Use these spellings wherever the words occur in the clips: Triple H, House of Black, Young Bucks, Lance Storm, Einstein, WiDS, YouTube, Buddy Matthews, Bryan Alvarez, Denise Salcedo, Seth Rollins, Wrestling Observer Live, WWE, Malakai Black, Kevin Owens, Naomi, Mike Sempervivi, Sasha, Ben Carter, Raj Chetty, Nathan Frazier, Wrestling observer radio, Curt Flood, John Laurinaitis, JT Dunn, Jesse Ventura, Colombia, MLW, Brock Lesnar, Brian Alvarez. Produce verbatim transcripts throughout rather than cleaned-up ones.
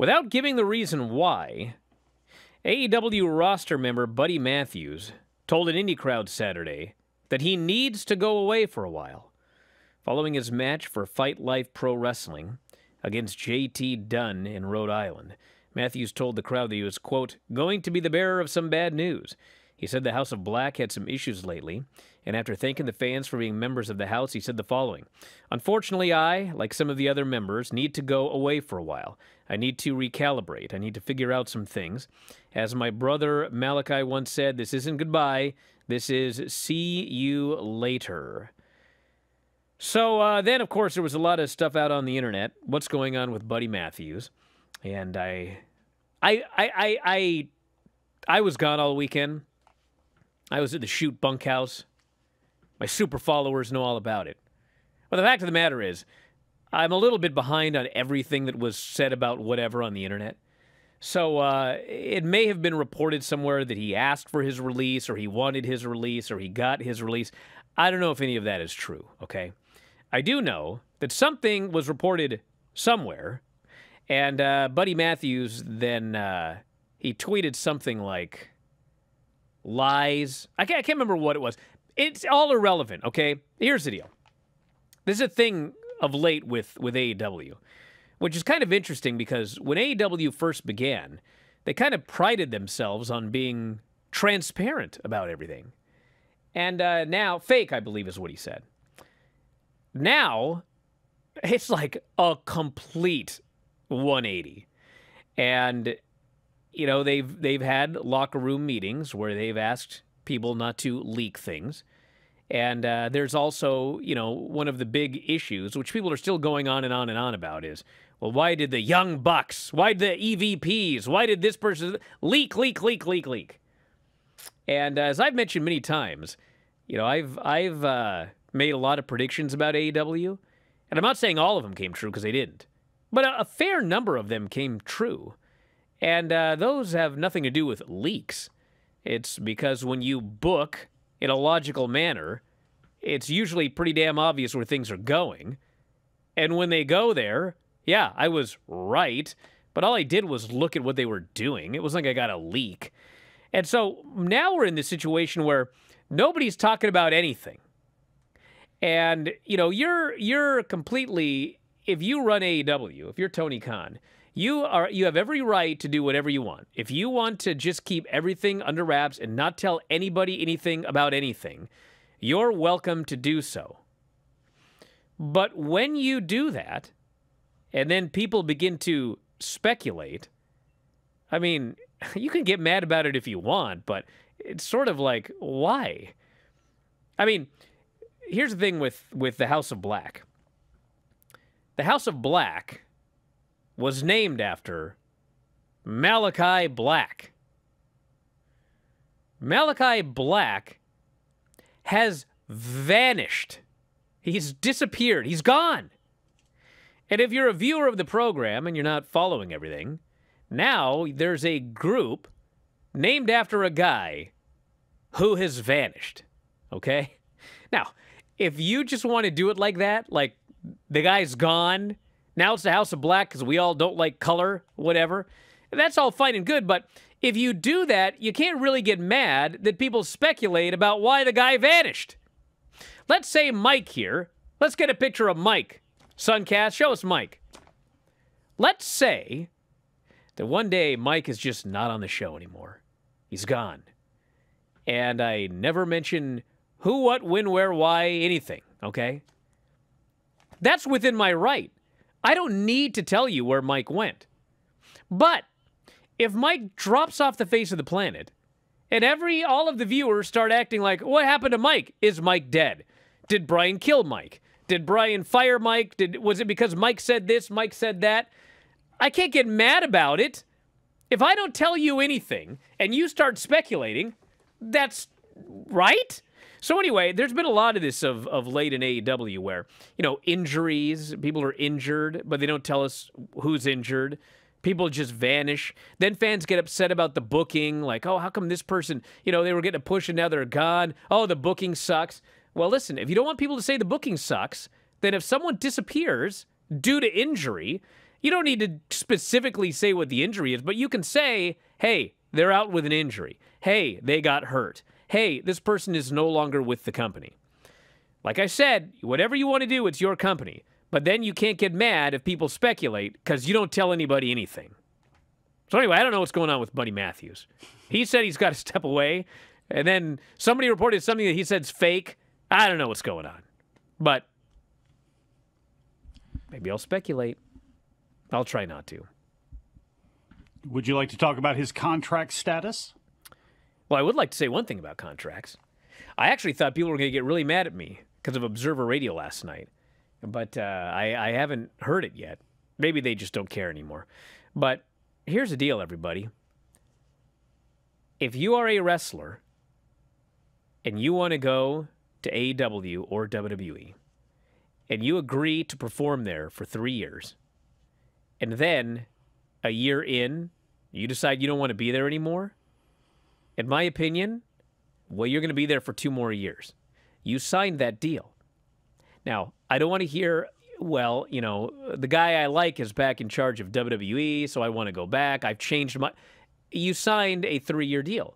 Without giving the reason why, A E W roster member Buddy Matthews told an indie crowd Saturday that he needs to go away for a while, following his match for Fight Life Pro Wrestling against J T Dunn in Rhode Island. Matthews told the crowd that he was, quote, going to be the bearer of some bad news. He said the House of Black had some issues lately, and after thanking the fans for being members of the House, he said the following. Unfortunately, I, like some of the other members, need to go away for a while. I need to recalibrate. I need to figure out some things. As my brother Malakai once said, this isn't goodbye. This is see you later. So uh, then, of course, there was a lot of stuff out on the internet. What's going on with Buddy Matthews? And I, I, I, I, I, I was gone all weekend. I was at the shoot bunkhouse. My super followers know all about it. But the fact of the matter is, I'm a little bit behind on everything that was said about whatever on the internet. So uh, it may have been reported somewhere that he asked for his release, or he wanted his release, or he got his release. I don't know if any of that is true, okay? I do know that something was reported somewhere, and uh, Buddy Matthews then, uh, he tweeted something like, lies. I can't, I can't remember what it was. It's all irrelevant, okay? Here's the deal. This is a thing of late with, with A E W, which is kind of interesting because when A E W first began, they kind of prided themselves on being transparent about everything. And uh, now, fake, I believe, is what he said. Now, it's like a complete one eighty. And you know, they've they've had locker room meetings where they've asked people not to leak things. And uh, there's also, you know, one of the big issues, which people are still going on and on and on about is, well, why did the Young Bucks, why did the E V Ps, why did this person leak, leak, leak, leak, leak? And uh, as I've mentioned many times, you know, I've, I've uh, made a lot of predictions about A E W. And I'm not saying all of them came true because they didn't. But a, a fair number of them came true. And uh, those have nothing to do with leaks. It's because when you book in a logical manner, it's usually pretty damn obvious where things are going. And when they go there, yeah, I was right. But all I did was look at what they were doing. It wasn't like I got a leak. And so now we're in this situation where nobody's talking about anything. And, you know, you're, you're completely, if you run A E W, if you're Tony Khan, You are you have every right to do whatever you want. If you want to just keep everything under wraps and not tell anybody anything about anything, you're welcome to do so. But when you do that, and then people begin to speculate, I mean, you can get mad about it if you want, but it's sort of like, why? I mean, here's the thing with, with the House of Black. The House of Black was named after Malakai Black. Malakai Black has vanished. He's disappeared. He's gone. And if you're a viewer of the program and you're not following everything, now there's a group named after a guy who has vanished, okay? Now, if you just want to do it like that, like the guy's gone, now it's the House of Black because we all don't like color, whatever. That's all fine and good, but if you do that, you can't really get mad that people speculate about why the guy vanished. Let's say Mike here. Let's get a picture of Mike. Suncast, show us Mike. Let's say that one day Mike is just not on the show anymore. He's gone. And I never mention who, what, when, where, why, anything, okay? That's within my right. I don't need to tell you where Mike went. But if Mike drops off the face of the planet and every all of the viewers start acting like, what happened to Mike? Is Mike dead? Did Bryan kill Mike? Did Bryan fire Mike? Did, was it because Mike said this, Mike said that? I can't get mad about it. If I don't tell you anything and you start speculating, that's right? So anyway, there's been a lot of this of, of late in A E W where, you know, injuries, people are injured, but they don't tell us who's injured. People just vanish. Then fans get upset about the booking, like, oh, how come this person, you know, they were getting a push and now they're gone. Oh, the booking sucks. Well, listen, if you don't want people to say the booking sucks, then if someone disappears due to injury, You don't need to specifically say what the injury is, but you can say, hey, they're out with an injury. Hey, they got hurt. Hey, this person is no longer with the company. Like I said, whatever you want to do, it's your company. But then you can't get mad if people speculate because you don't tell anybody anything. So anyway, I don't know what's going on with Buddy Matthews. He said he's got to step away. And then somebody reported something that he said's fake. I don't know what's going on. But maybe I'll speculate. I'll try not to. Would you like to talk about his contract status? Well, I would like to say one thing about contracts. I actually thought people were going to get really mad at me because of Observer Radio last night. But uh, I, I haven't heard it yet. Maybe they just don't care anymore. But here's the deal, everybody. If you are a wrestler and you want to go to A E W or W W E and you agree to perform there for three years and then a year in, you decide you don't want to be there anymore, in my opinion, well, you're going to be there for two more years. You signed that deal. Now, I don't want to hear, well, you know, the guy I like is back in charge of W W E, so I want to go back. I've changed my... You signed a three-year deal.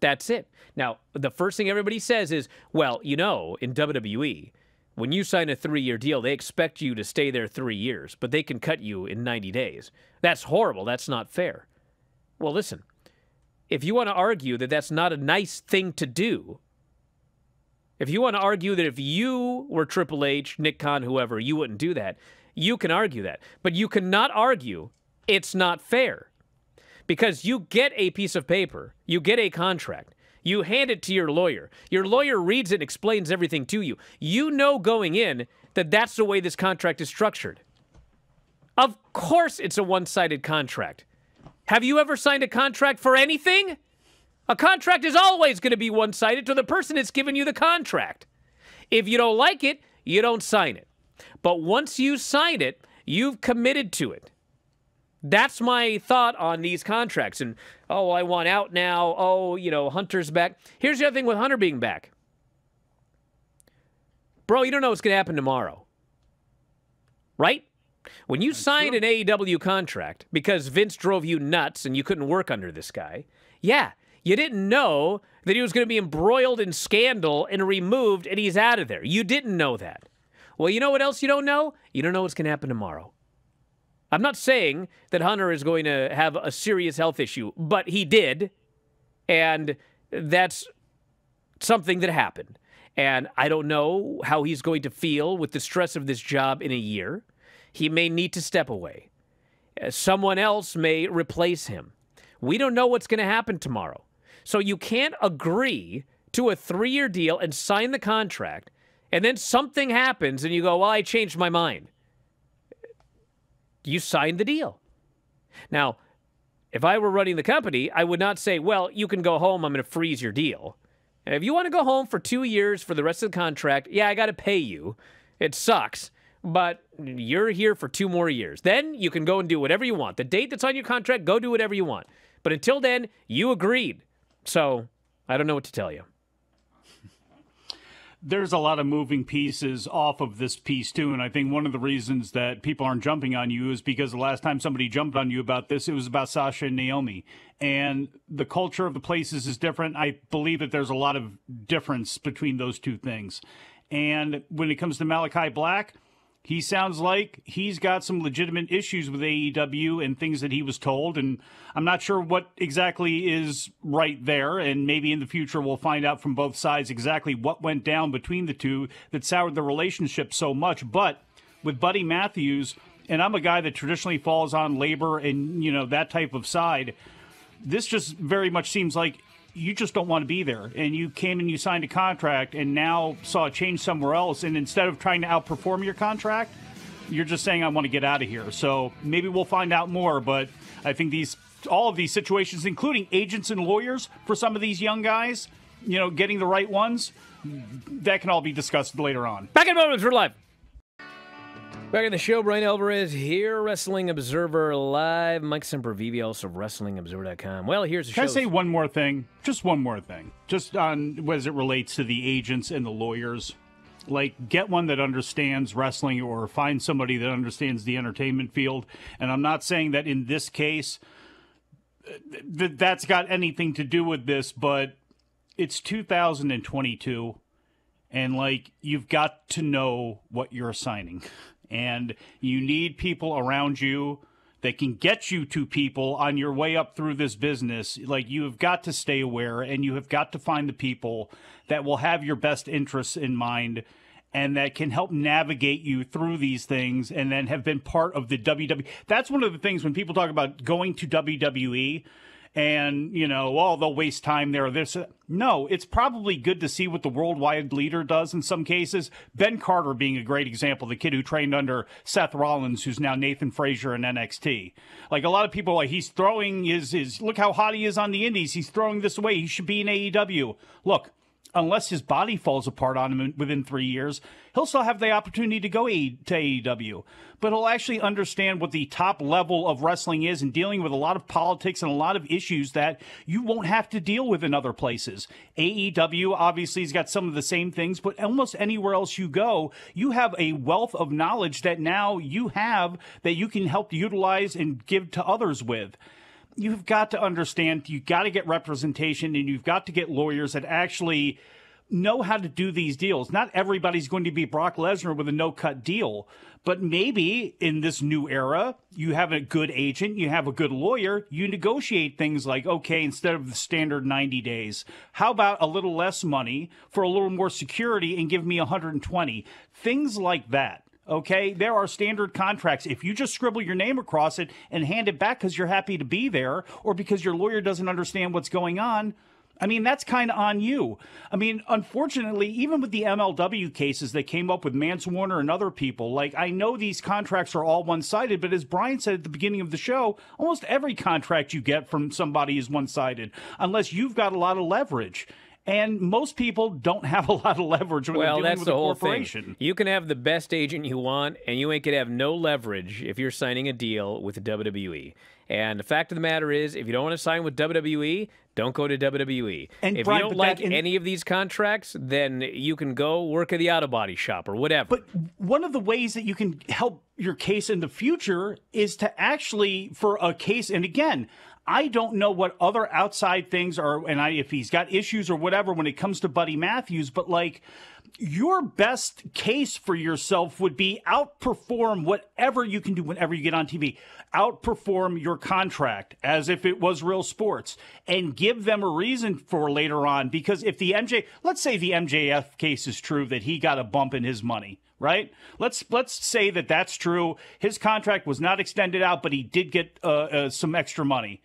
That's it. Now, the first thing everybody says is, well, you know, in W W E, when you sign a three-year deal, they expect you to stay there three years, but they can cut you in ninety days. That's horrible. That's not fair. Well, listen, if you want to argue that that's not a nice thing to do, if you want to argue that if you were Triple H, Nick Khan, whoever, you wouldn't do that, you can argue that. But you cannot argue it's not fair. Because you get a piece of paper, you get a contract, you hand it to your lawyer, your lawyer reads it and explains everything to you. You know going in that that's the way this contract is structured. Of course it's a one-sided contract. Have you ever signed a contract for anything? A contract is always going to be one-sided to the person that's giving you the contract. If you don't like it, you don't sign it. But once you sign it, you've committed to it. That's my thought on these contracts. And, oh, I want out now. Oh, you know, Hunter's back. Here's the other thing with Hunter being back. Bro, you don't know what's going to happen tomorrow. Right? When you That's signed true. an A E W contract because Vince drove you nuts and you couldn't work under this guy, yeah, you didn't know that he was going to be embroiled in scandal and removed and he's out of there. You didn't know that. Well, you know what else you don't know? You don't know what's going to happen tomorrow. I'm not saying that Hunter is going to have a serious health issue, but he did, and that's something that happened. And I don't know how he's going to feel with the stress of this job in a year. He may need to step away. Someone else may replace him. We don't know what's going to happen tomorrow. So you can't agree to a three-year deal and sign the contract, and then something happens, and you go, well, I changed my mind. You signed the deal. Now, if I were running the company, I would not say, well, you can go home. I'm going to freeze your deal. And if you want to go home for two years for the rest of the contract, yeah, I got to pay you. It sucks, but you're here for two more years. Then you can go and do whatever you want. The date that's on your contract, go do whatever you want. But until then, you agreed. So I don't know what to tell you. There's a lot of moving pieces off of this piece, too, and I think one of the reasons that people aren't jumping on you is because the last time somebody jumped on you about this, it was about Sasha and Naomi, and the culture of the places is different. I believe that there's a lot of difference between those two things, and when it comes to Malakai Black, he sounds like he's got some legitimate issues with A E W and things that he was told, and I'm not sure what exactly is right there, and maybe in the future we'll find out from both sides exactly what went down between the two that soured the relationship so much. But with Buddy Matthews, and I'm a guy that traditionally falls on labor and, you know, that type of side, this just very much seems like you just don't want to be there, and you came and you signed a contract and now saw a change somewhere else, and instead of trying to outperform your contract, you're just saying, I want to get out of here. So maybe we'll find out more, but I think these, all of these situations, including agents and lawyers for some of these young guys, you know, getting the right ones, that can all be discussed later on. Back in moments, we're live. Back in the show, Bryan Alvarez here, Wrestling Observer Live. Mike Sempervivi, also Wrestling Observer dot com. Well, here's the show. Can I say one more thing? Just one more thing. Just on as it relates to the agents and the lawyers. Like, get one that understands wrestling, or find somebody that understands the entertainment field. And I'm not saying that in this case that that's got anything to do with this, but it's two thousand twenty-two, and, like, you've got to know what you're signing. And you need people around you that can get you to people on your way up through this business. Like, you have got to stay aware, and you have got to find the people that will have your best interests in mind and that can help navigate you through these things, and then have been part of the W W E. That's one of the things when people talk about going to W W E and, you know, oh, they'll waste time there. This, no, it's probably good to see what the worldwide leader does in some cases. Ben Carter being a great example, the kid who trained under Seth Rollins, who's now Nathan Frazier in N X T. Like, a lot of people, like, he's throwing his, his, look how hot he is on the indies. He's throwing this away. He should be in A E W. Look, unless his body falls apart on him within three years, he'll still have the opportunity to go to A E W. But he'll actually understand what the top level of wrestling is, and dealing with a lot of politics and a lot of issues that you won't have to deal with in other places. A E W, obviously, has got some of the same things, but almost anywhere else you go, you have a wealth of knowledge that now you have that you can help utilize and give to others with. You've got to understand, you've got to get representation, and you've got to get lawyers that actually know how to do these deals. Not everybody's going to be Brock Lesnar with a no-cut deal, but maybe in this new era, you have a good agent, you have a good lawyer, you negotiate things like, okay, instead of the standard ninety days, how about a little less money for a little more security and give me one hundred twenty? Things like that. Okay, there are standard contracts. If you just scribble your name across it and hand it back because you're happy to be there, or because your lawyer doesn't understand what's going on, I mean, that's kind of on you. I mean, unfortunately, even with the M L W cases that came up with Mance Warner and other people, like, I know these contracts are all one-sided, but as Brian said at the beginning of the show, almost every contract you get from somebody is one-sided, unless you've got a lot of leverage. And most people don't have a lot of leverage when well, they're dealing with a corporation. Thing. You can have the best agent you want, and you ain't going to have no leverage if you're signing a deal with the W W E. And the fact of the matter is, if you don't want to sign with W W E, don't go to W W E. And if Brian, you don't like that, any of these contracts, then you can go work at the auto body shop or whatever. But one of the ways that you can help your case in the future is to actually, for a case, and again, I don't know what other outside things are, and I, if he's got issues or whatever when it comes to Buddy Matthews, but, like, your best case for yourself would be outperform whatever you can do whenever you get on T V. Outperform your contract as if it was real sports, and give them a reason for later on. Because if the M J, let's say the M J F case is true, that he got a bump in his money. Right? Let's let's say that that's true. His contract was not extended out, but he did get uh, uh, some extra money.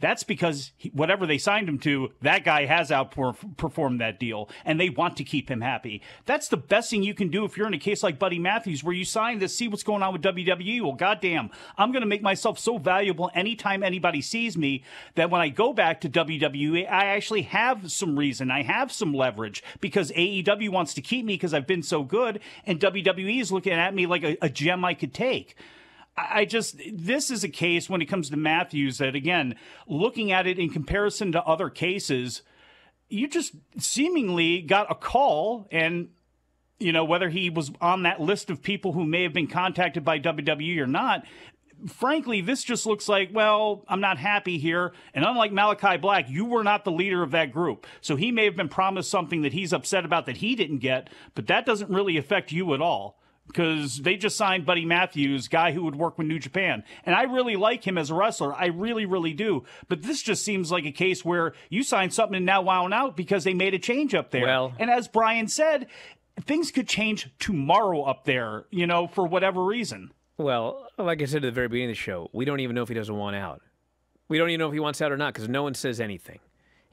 That's because he, whatever they signed him to, that guy has outperformed that deal, and they want to keep him happy. That's the best thing you can do if you're in a case like Buddy Matthews, where you sign this, see what's going on with W W E. Well, goddamn, I'm going to make myself so valuable anytime anybody sees me that when I go back to W W E, I actually have some reason. I have some leverage, because A E W wants to keep me because I've been so good, and W W E is looking at me like a, a gem I could take. I just, this is a case when it comes to Matthews that, again, looking at it in comparison to other cases, you just seemingly got a call, and, you know, whether he was on that list of people who may have been contacted by W W E or not, frankly, this just looks like, well, I'm not happy here. And unlike Malakai Black, you were not the leader of that group. So he may have been promised something that he's upset about that he didn't get, but that doesn't really affect you at all. Because they just signed Buddy Matthews, guy who would work with New Japan. And I really like him as a wrestler. I really, really do. But this just seems like a case where you signed something and now wound out because they made a change up there. Well, and as Brian said, things could change tomorrow up there, you know, for whatever reason. Well, like I said at the very beginning of the show, we don't even know if he doesn't want out. We don't even know if he wants out or not, because no one says anything.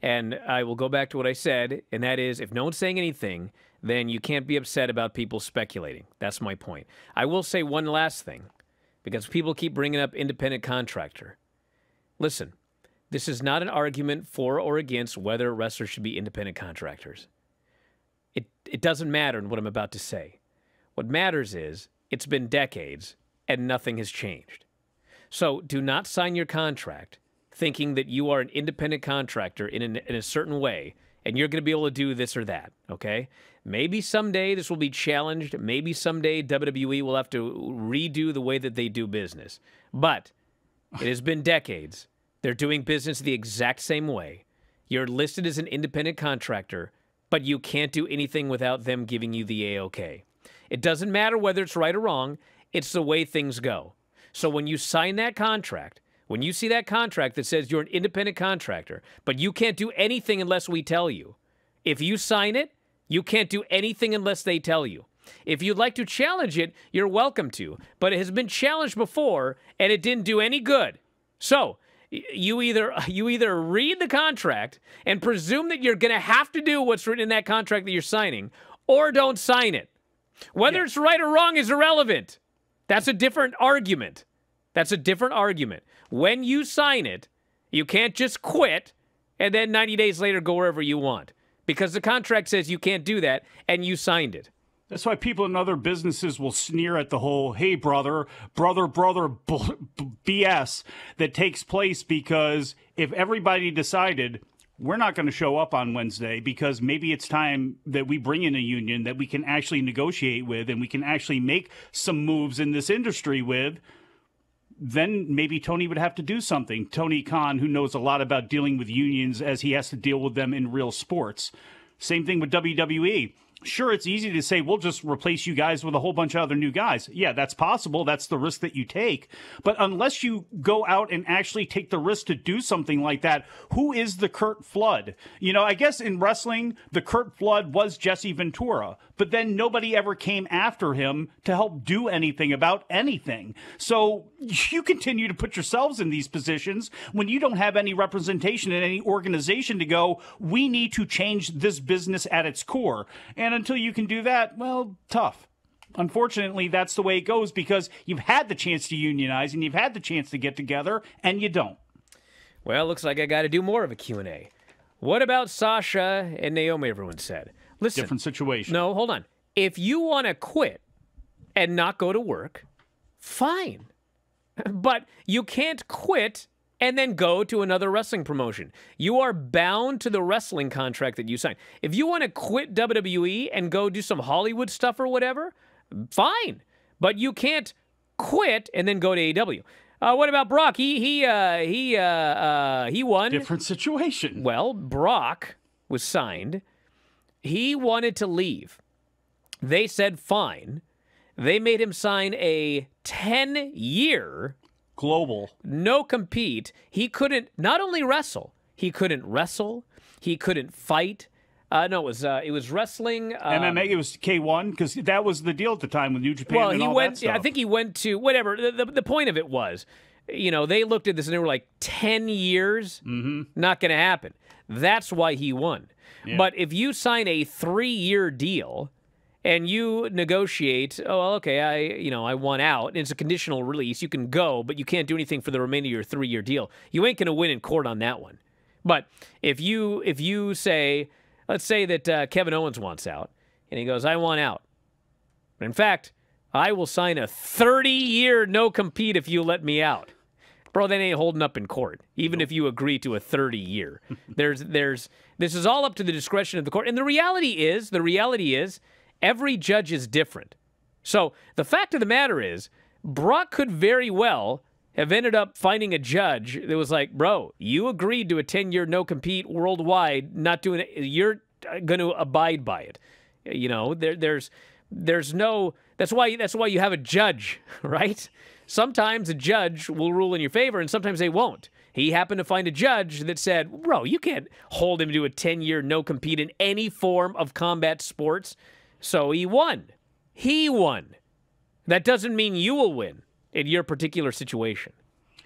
And I will go back to what I said, and that is, if no one's saying anything, then you can't be upset about people speculating. That's my point. I will say one last thing, because people keep bringing up independent contractor. Listen, this is not an argument for or against whether wrestlers should be independent contractors. It, it doesn't matter in what I'm about to say. What matters is it's been decades and nothing has changed. So do not sign your contract thinking that you are an independent contractor in, an, in a certain way, and you're going to be able to do this or that, okay? Maybe someday this will be challenged. Maybe someday W W E will have to redo the way that they do business. But it has been decades. They're doing business the exact same way. You're listed as an independent contractor, but you can't do anything without them giving you the A O K. It doesn't matter whether it's right or wrong. It's the way things go. So when you sign that contract, when you see that contract that says you're an independent contractor, but you can't do anything unless we tell you. If you sign it, you can't do anything unless they tell you. If you'd like to challenge it, you're welcome to. But it has been challenged before, and it didn't do any good. So you either, you either read the contract and presume that you're going to have to do what's written in that contract that you're signing, or don't sign it. Whether yeah. it's right or wrong is irrelevant. That's a different argument. That's a different argument. When you sign it, you can't just quit and then ninety days later go wherever you want, because the contract says you can't do that, and you signed it. That's why people in other businesses will sneer at the whole, hey, brother, brother, brother B S that takes place, because if everybody decided we're not going to show up on Wednesday because maybe it's time that we bring in a union that we can actually negotiate with and we can actually make some moves in this industry with, then maybe Tony would have to do something. Tony Khan, who knows a lot about dealing with unions as he has to deal with them in real sports. Same thing with W W E. Sure, it's easy to say, we'll just replace you guys with a whole bunch of other new guys. Yeah, that's possible. That's the risk that you take. But unless you go out and actually take the risk to do something like that, who is the Curt Flood? You know, I guess in wrestling, the Curt Flood was Jesse Ventura, but then nobody ever came after him to help do anything about anything. So you continue to put yourselves in these positions when you don't have any representation in any organization to go, we need to change this business at its core. And until you can do that, well, tough. Unfortunately, that's the way it goes, because you've had the chance to unionize and you've had the chance to get together, and you don't. Well, looks like I got to do more of a Q and A. What about Sasha and Naomi, everyone said? Listen, different situation. No, hold on. If you want to quit and not go to work, fine. But you can't quit and then go to another wrestling promotion. You are bound to the wrestling contract that you signed. If you want to quit W W E and go do some Hollywood stuff or whatever, fine. But you can't quit and then go to A E W. Uh, what about Brock? He he uh, he uh, uh, he won. Different situation. Well, Brock was signed. He wanted to leave. They said fine. They made him sign a ten-year global no compete. He couldn't not only wrestle, he couldn't wrestle, he couldn't fight. Uh, no, it was uh, it was wrestling um, M M A. It was K one, because that was the deal at the time with New Japan. Well, and he all went. That stuff. I think he went to whatever. The, the, the point of it was, you know, they looked at this and they were like, ten years, mm-hmm. not going to happen. That's why he won. Yeah. But if you sign a three-year deal and you negotiate, oh, well, okay, I, you know, I want out, and it's a conditional release, you can go, but you can't do anything for the remainder of your three-year deal, you ain't going to win in court on that one. But if you, if you say, let's say that uh, Kevin Owens wants out, and he goes, I want out. In fact, I will sign a thirty-year no-compete if you let me out. Bro, that ain't holding up in court, even nope. if you agree to a thirty-year. there's, there's, this is all up to the discretion of the court. And the reality is, the reality is, every judge is different. So the fact of the matter is, Brock could very well have ended up finding a judge that was like, bro, you agreed to a ten-year no-compete worldwide, not doing it, you're going to abide by it. You know, there, there's, there's no, that's why, that's why you have a judge, right? Sometimes a judge will rule in your favor, and sometimes they won't. He happened to find a judge that said, bro, you can't hold him to a ten-year no-compete in any form of combat sports. So he won. He won. That doesn't mean you will win in your particular situation.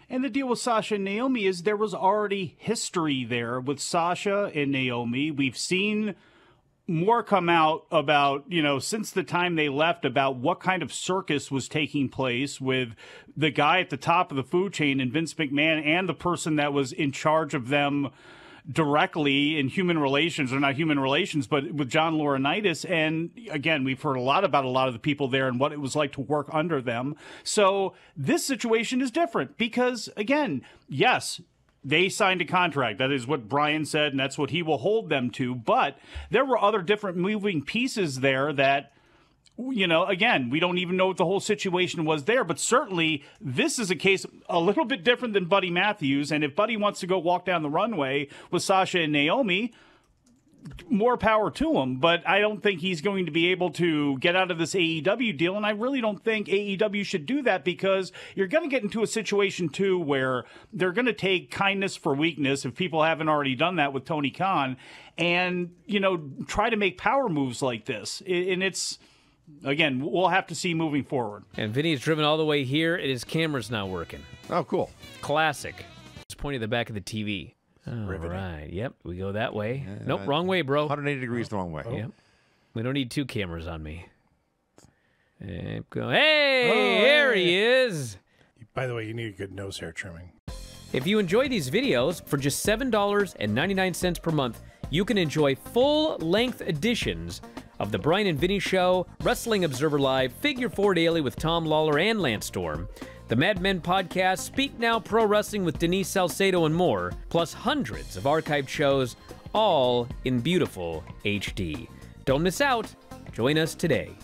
And the deal with Sasha and Naomi is there was already history there with Sasha and Naomi. We've seen more come out about, you know, since the time they left, about what kind of circus was taking place with the guy at the top of the food chain and Vince McMahon and the person that was in charge of them directly in human relations, or not human relations, but with John Laurinaitis. And again, we've heard a lot about a lot of the people there and what it was like to work under them. So this situation is different because, again, yes, They signed a contract. That is what Bryan said, and that's what he will hold them to. But there were other different moving pieces there that, you know, again, we don't even know what the whole situation was there. But certainly this is a case a little bit different than Buddy Matthews. And if Buddy wants to go walk down the runway with Sasha and Naomi, more power to him. But I don't think he's going to be able to get out of this A E W deal. And I really don't think A E W should do that, because you're going to get into a situation too where they're going to take kindness for weakness, if people haven't already done that with Tony Khan, and, you know, try to make power moves like this. And it's, again, we'll have to see moving forward. And Vinny is driven all the way here, and his camera's not working. Oh, cool. Classic. It's pointing at the back of the T V. All riveting. Right. Yep. We go that way. Uh, nope. Wrong way, bro. one hundred eighty degrees oh. the wrong way. Oh. Yep. We don't need two cameras on me. Hey, go. Hey, oh, there hey. he is. By the way, you need a good nose hair trimming. If you enjoy these videos, for just seven ninety-nine per month, you can enjoy full-length editions of The Bryan and Vinny Show, Wrestling Observer Live, Figure Four Daily with Tom Lawler and Lance Storm, The Mad Men Podcast, Speak Now Pro Wrestling with Denise Salcedo, and more, plus hundreds of archived shows, all in beautiful H D. Don't miss out. Join us today.